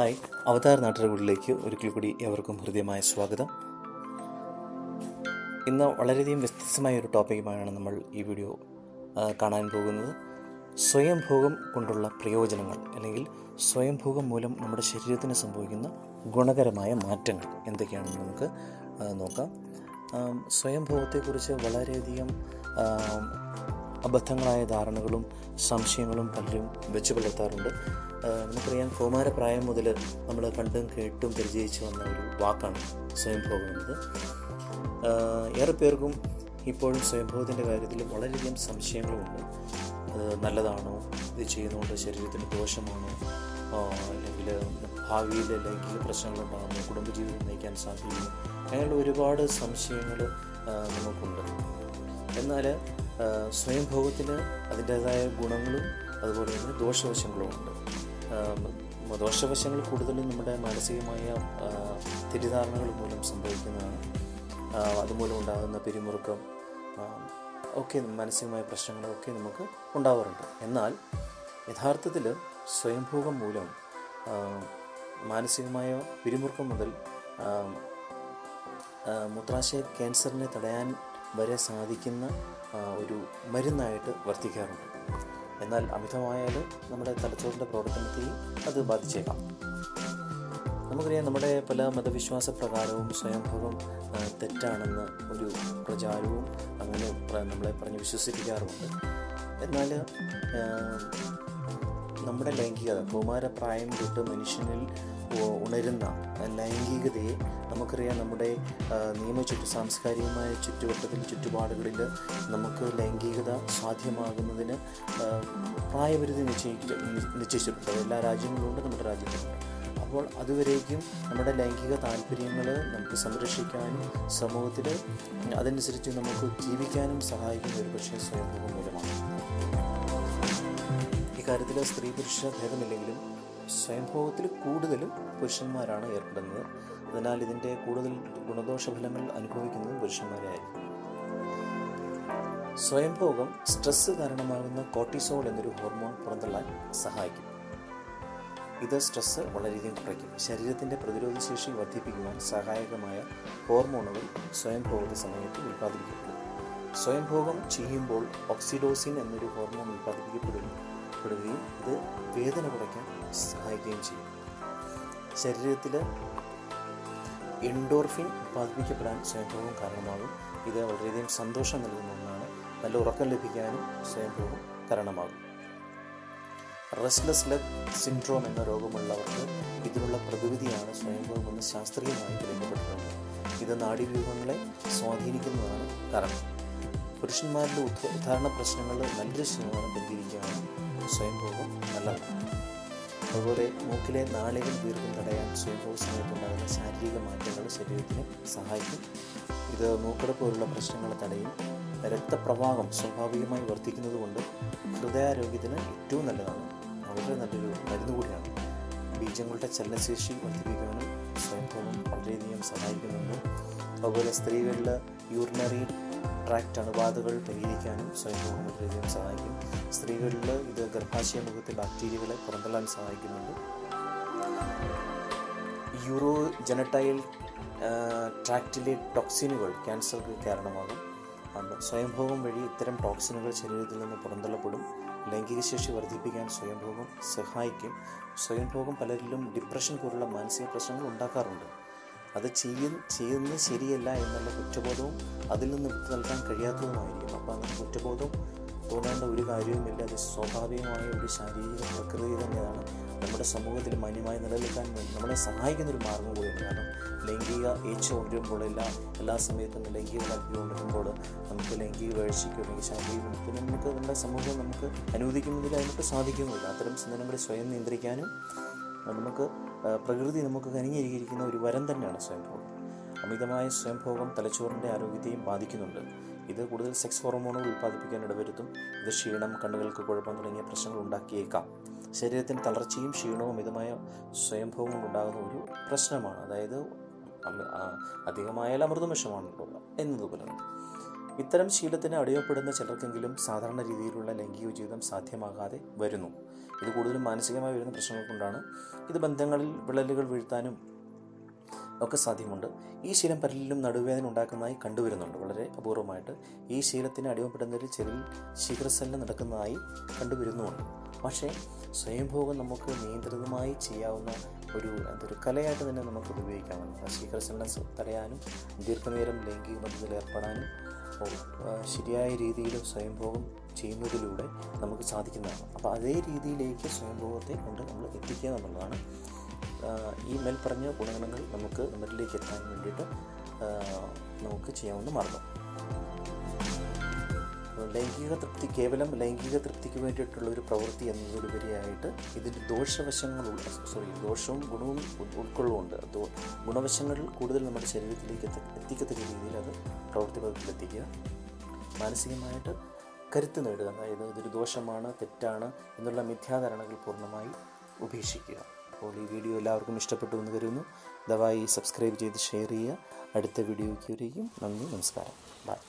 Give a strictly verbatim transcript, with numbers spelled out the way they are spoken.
Hi, അവതാർ നാട്ടുകൂടിലേക്ക് ഒരിക്കൽ കൂടി ഏവർക്കും ഹൃദ്യമായ സ്വാഗതം. ഇന്ന് വളരെയധികം വ്യത്യസ്തമായ ഒരു ടോപ്പിക്കുമായാണ് നമ്മൾ ഈ വീഡിയോ കാണാൻ പോകുന്നത്. സ്വയംഭോഗം കൊണ്ടുള്ള പ്രയോജനങ്ങൾ അല്ലെങ്കിൽ സ്വയംഭോഗം മൂലം നമ്മുടെ ശരീരത്തിന് സംഭവിക്കുന്ന ഗുണകരമായ മാറ്റങ്ങൾ എന്തൊക്കെയാണെന്ന് നമുക്ക് നോക്കാം. സ്വയംഭോഗത്തെക്കുറിച്ച് വളരെയധികം അബദ്ധങ്ങളായ ധാരണകളും സംശയങ്ങളും പലരും വെച്ചു പുലർത്താറുണ്ട്. നമുക്കറിയാം, കൗമാരപ്രായം മുതൽ നമ്മൾ കണ്ടും കേട്ടും പരിചയിച്ച് വന്ന ഒരു വാക്കാണ് സ്വയംഭോഗം എന്നത്. ഏറെ പേർക്കും ഇപ്പോഴും സ്വയംഭോഗത്തിൻ്റെ കാര്യത്തിൽ വളരെയധികം സംശയങ്ങളുമുണ്ട്. അത് നല്ലതാണോ, ഇത് ചെയ്യുന്നതുകൊണ്ട് ശരീരത്തിന് ദോഷമാണോ, അല്ലെങ്കിൽ ഭാവിയിൽ ലൈംഗിക പ്രശ്നങ്ങളുണ്ടാകുന്നു, കുടുംബജീവിതം നയിക്കാൻ സാധിക്കുന്നു, അങ്ങനെയുള്ള ഒരുപാട് സംശയങ്ങൾ നമുക്കുണ്ട്. എന്നാൽ സ്വയംഭോഗത്തിന് അതിൻ്റേതായ ഗുണങ്ങളും അതുപോലെ തന്നെ ദോഷവശങ്ങളും ഉണ്ട്. ദോഷവശങ്ങൾ കൂടുതലും നമ്മുടെ മാനസികമായ തെറ്റിദ്ധാരണകൾ മൂലം സംഭവിക്കുന്നതാണ്. അതുമൂലം ഉണ്ടാകുന്ന പിരിമുറുക്കം ഒക്കെ, മാനസികമായ പ്രശ്നങ്ങളൊക്കെ നമുക്ക് ഉണ്ടാവാറുണ്ട്. എന്നാൽ യഥാർത്ഥത്തിൽ സ്വയംഭോഗം മൂലം മാനസികമായ പിരിമുറുക്കം മുതൽ മൂത്രാശയ ക്യാൻസറിനെ തടയാൻ വരെ സാധിക്കുന്ന ഒരു മരുന്നായിട്ട് വർത്തിക്കാറുണ്ട്. എന്നാൽ അമിതമായാൽ നമ്മുടെ തലച്ചോറിൻ്റെ പ്രവർത്തനത്തെയും അത് ബാധിച്ചേക്കാം. നമുക്കറിയാം, നമ്മുടെ പല മതവിശ്വാസ പ്രകാരവും സ്വയംഭോഗം തെറ്റാണെന്ന് ഒരു പ്രചാരവും അങ്ങനെ നമ്മളെ പറഞ്ഞ് വിശ്വസിപ്പിക്കാറുമുണ്ട്. എന്നാൽ നമ്മുടെ ലൈംഗികത, കൗമാരപ്രായം തൊട്ട് മനുഷ്യനിൽ ഉണരുന്ന ലൈംഗികതയെ നമുക്കറിയാം, നമ്മുടെ നിയമ ചുറ്റു സാംസ്കാരികമായ ചുറ്റുവട്ടത്തിൽ ചുറ്റുപാടുകളിൽ നമുക്ക് ലൈംഗികത സാധ്യമാകുന്നതിന് പ്രായപരിധി നിശ്ചയിച്ചിട്ടുണ്ട്. എല്ലാ രാജ്യങ്ങളുണ്ട്, നമ്മുടെ രാജ്യത്തുണ്ട്. അപ്പോൾ അതുവരേക്കും നമ്മുടെ ലൈംഗിക താല്പര്യങ്ങൾ നമുക്ക് സംരക്ഷിക്കാനും സമൂഹത്തിൽ അതനുസരിച്ച് നമുക്ക് ജീവിക്കാനും സഹായിക്കുന്ന ഒരു പക്ഷേ സ്വയംഭോഗം മൂലമാണ്. ഇക്കാര്യത്തിൽ സ്ത്രീ പുരുഷ ഭേദമില്ലെങ്കിലും സ്വയംഭോഗത്തിൽ കൂടുതലും പുരുഷന്മാരാണ് ഏർപ്പെടുന്നത്. അതിനാൽ ഇതിൻ്റെ കൂടുതൽ ഗുണദോഷഫലങ്ങൾ അനുഭവിക്കുന്നത് പുരുഷന്മാരായിരിക്കും. സ്വയംഭോഗം സ്ട്രെസ്സ് കാരണമാകുന്ന കോർട്ടിസോൾ എന്നൊരു ഹോർമോൺ പുറന്തള്ളാൻ സഹായിക്കും. ഇത് സ്ട്രെസ്സ് വളരെയധികം കുറയ്ക്കും. ശരീരത്തിൻ്റെ പ്രതിരോധശേഷി വർദ്ധിപ്പിക്കുവാൻ സഹായകമായ ഹോർമോണുകൾ സ്വയംഭോഗ സമയത്ത് ഉൽപ്പാദിപ്പിക്കപ്പെടും. സ്വയംഭോഗം ചെയ്യുമ്പോൾ ഓക്സിഡോസിൻ എന്നൊരു ഹോർമോൺ ഉൽപ്പാദിപ്പിക്കപ്പെടുന്നു പ്പെടുകയും ഇത് വേദന കുറയ്ക്കാൻ സഹായിക്കുകയും ചെയ്യും. ശരീരത്തിൽ എൻഡോർഫിൻ ഉൽപ്പാദിപ്പിക്കപ്പെടാൻ സ്വയംഭോഗം കാരണമാകും. ഇത് വളരെയധികം സന്തോഷം നൽകുന്ന ഒന്നാണ്. നല്ല ഉറക്കം ലഭിക്കാനും സ്വയംഭോഗം കാരണമാകും. റെസ്റ്റ്ലെസ് ലെഗ് സിൻഡ്രോം എന്ന രോഗമുള്ളവർക്ക് ഇതിനുള്ള പ്രകൃതിയാണ് സ്വയംഭോഗം എന്ന് ശാസ്ത്രീയമായി തെളിയിക്കപ്പെട്ടിട്ടുണ്ട്. ഇത് നാഡീവ്യൂഹങ്ങളെ സ്വാധീനിക്കുന്നതാണ് കാരണം. പുരുഷന്മാരിലെ ഉദ്ധാരണ പ്രശ്നങ്ങൾ നല്ലൊരു ശതമാനം പരിഹരിക്കുകയാണ് സ്വയംഭോഗം നല്ലതാണ്. അതുപോലെ മൂക്കിലെ നാളികൾ വീർക്കും തടയാൻ സ്വയംഭോഗ സമയത്തുണ്ടാകുന്ന ശാരീരിക മാറ്റങ്ങൾ ശരീരത്തിന് സഹായിക്കും. ഇത് മൂക്കടപ്പ് പോലുള്ള പ്രശ്നങ്ങൾ തടയും. രക്തപ്രവാഹം സ്വാഭാവികമായി വർദ്ധിക്കുന്നത് കൊണ്ട് ഹൃദയാരോഗ്യത്തിന് ഏറ്റവും നല്ലതാണ്. വളരെ നല്ലൊരു മരുന്ന് കൂടിയാണ്. ബീജങ്ങളുടെ ചലനശേഷി വർദ്ധിപ്പിക്കാനും സ്വയംഭോഗം വളരെയധികം സഹായിക്കുന്നുണ്ട്. അതുപോലെ സ്ത്രീകളിൽ യൂറിനറി ട്രാക്റ്റ് അണുബാധകൾ പരിഹരിക്കാനും സ്വയംഭോഗം വളരെയധികം സഹായിക്കും. സ്ത്രീകളിൽ ഇത് ഗർഭാശയ മുഖത്തെ ബാക്ടീരിയകളെ പുറന്തള്ളാൻ സഹായിക്കുന്നുണ്ട്. യൂറോ ജനറ്റൈൽ ട്രാക്റ്റിലെ ടോക്സിനുകൾ ക്യാൻസർക്ക് കാരണമാകും. സ്വയംഭോഗം വഴി ഇത്തരം ടോക്സിനുകൾ ശരീരത്തിൽ നിന്ന് പുറന്തള്ളപ്പെടും. ലൈംഗിക ശേഷി വർദ്ധിപ്പിക്കാൻ സ്വയംഭോഗം സഹായിക്കും. സ്വയംഭോഗം പലരിലും ഡിപ്രഷൻ പോലുള്ള മാനസിക പ്രശ്നങ്ങൾ ഉണ്ടാക്കാറുണ്ട്. അത് ചെയ്യ ചെയ്യുന്നത് ശരിയല്ല എന്നുള്ള കുറ്റബോധവും അതിൽ നിന്ന് വിട്ടു നൽകാൻ കഴിയാത്തതുമായിരിക്കും. അപ്പോൾ അങ്ങനെ കുറ്റബോധം തോന്നേണ്ട ഒരു കാര്യവുമില്ല. അത് സ്വാഭാവികമായ ഒരു ശാരീരിക പ്രക്രിയ തന്നെയാണ്. നമ്മുടെ സമൂഹത്തിൽ മാന്യമായി നിലനിൽക്കാൻ നമ്മളെ സഹായിക്കുന്നൊരു മാർഗം കൂടിയാണ്. കാരണം ലൈംഗിക ഏച്ഛ ഉണരുമ്പോൾ എല്ലാ എല്ലാ സമയത്തും ലൈംഗിക താല്പര്യം ഉണരുമ്പോൾ നമുക്ക് ലൈംഗിക വീഴ്ചയ്ക്ക് അല്ലെങ്കിൽ ശാരീരിക വിമുക്തിന് നമുക്ക് നമ്മുടെ സമൂഹം നമുക്ക് അനുവദിക്കുന്നതിൽ നമുക്ക് സാധിക്കുന്നില്ല. അത്തരം ചിന്തനങ്ങളെ സ്വയം നിയന്ത്രിക്കാനും നമുക്ക് പ്രകൃതി നമുക്ക് കനിഞ്ഞിരിക്കുന്ന ഒരു വരം തന്നെയാണ് സ്വയംഭോഗം. അമിതമായ സ്വയംഭോഗം തലച്ചോറിൻ്റെ ആരോഗ്യത്തെയും ബാധിക്കുന്നുണ്ട്. ഇത് കൂടുതൽ സെക്സ് ഹോർമോണുകൾ ഉൽപ്പാദിപ്പിക്കാൻ ഇടവരുത്തും. ഇത് ക്ഷീണം, കണ്ണുകൾക്ക് കുഴപ്പം തുടങ്ങിയ പ്രശ്നങ്ങൾ ഉണ്ടാക്കിയേക്കാം. ശരീരത്തിന് തളർച്ചയും ക്ഷീണവും മിതമായ സ്വയംഭോഗം കൊണ്ടുണ്ടാകുന്ന ഒരു പ്രശ്നമാണ്. അതായത് അധികമായാൽ അമൃതം വിഷമാണുള്ളത് എന്നതുപോലെ ഇത്തരം ശീലത്തിന് അടിയപ്പെടുന്ന ചിലർക്കെങ്കിലും സാധാരണ രീതിയിലുള്ള ലൈംഗിക ജീവിതം സാധ്യമാകാതെ വരുന്നു. ഇത് കൂടുതലും മാനസികമായി വരുന്ന പ്രശ്നങ്ങൾ കൊണ്ടാണ്. ഇത് ബന്ധങ്ങളിൽ വിള്ളലുകൾ വീഴ്ത്താനും ഒക്കെ സാധ്യമുണ്ട്. ഈ ശീലം പലരിലും നടുവേദന ഉണ്ടാക്കുന്നതായി കണ്ടുവരുന്നുണ്ട്. വളരെ അപൂർവമായിട്ട് ഈ ശീലത്തിന് അടിമപ്പെടുന്നതിൽ ചിലരിൽ ശീഘ്രസലനം നടക്കുന്നതായി കണ്ടുവരുന്നുമുണ്ട്. പക്ഷേ സ്വയംഭോഗം നമുക്ക് നിയന്ത്രിതമായി ചെയ്യാവുന്ന ഒരു എന്തൊരു കലയായിട്ട് തന്നെ നമുക്കത് ഉപയോഗിക്കാവുന്നതാണ്. ശീഘ്രസലനം തടയാനും ദീർഘനേരം ലൈംഗിക ബന്ധത്തിൽ ഏർപ്പെടാനും ശരിയായ രീതിയിലും സ്വയംഭോഗം ചെയ്യുന്നതിലൂടെ നമുക്ക് സാധിക്കുന്നതാണ്. അപ്പോൾ അതേ രീതിയിലേക്ക് സ്വയംഭോഗത്തെ കൊണ്ട് നമ്മൾ എത്തിക്കുക എന്നുള്ളതാണ്. ഈ മേൽപ്പറഞ്ഞ ഗുണഗണങ്ങൾ നമുക്ക് നമ്മളിലേക്ക് എത്താൻ വേണ്ടിയിട്ട് നമുക്ക് ചെയ്യാവുന്ന മാർഗം. ലൈംഗിക തൃപ്തി കേവലം ലൈംഗിക തൃപ്തിക്ക് വേണ്ടിയിട്ടുള്ള ഒരു പ്രവൃത്തി എന്നതിലുപരിയായിട്ട് ഇതിൻ്റെ ദോഷവശങ്ങളുള്ള സോറി ദോഷവും ഗുണവും ഉൾക്കൊള്ളുന്നുണ്ട്. അതോ ഗുണവശങ്ങൾ കൂടുതൽ നമ്മുടെ ശരീരത്തിലേക്ക് എത്തി എത്തിക്കത്തക്ക രീതിയിൽ അത് പ്രവൃത്തി പദത്തിലെത്തിക്കുക. മാനസികമായിട്ട് കരുത്ത് നേടുക, അതായത് ഇതൊരു ദോഷമാണ് തെറ്റാണ് എന്നുള്ള മിഥ്യാധാരണകൾ പൂർണ്ണമായി ഉപേക്ഷിക്കുക. അപ്പോൾ ഈ വീഡിയോ എല്ലാവർക്കും ഇഷ്ടപ്പെട്ടു എന്ന് കരുതുന്നു. ദയവായി സബ്സ്ക്രൈബ് ചെയ്ത് ഷെയർ ചെയ്യുക. അടുത്ത വീഡിയോയ്ക്ക് വരേക്കും. നന്ദി, നമസ്കാരം, ബൈ.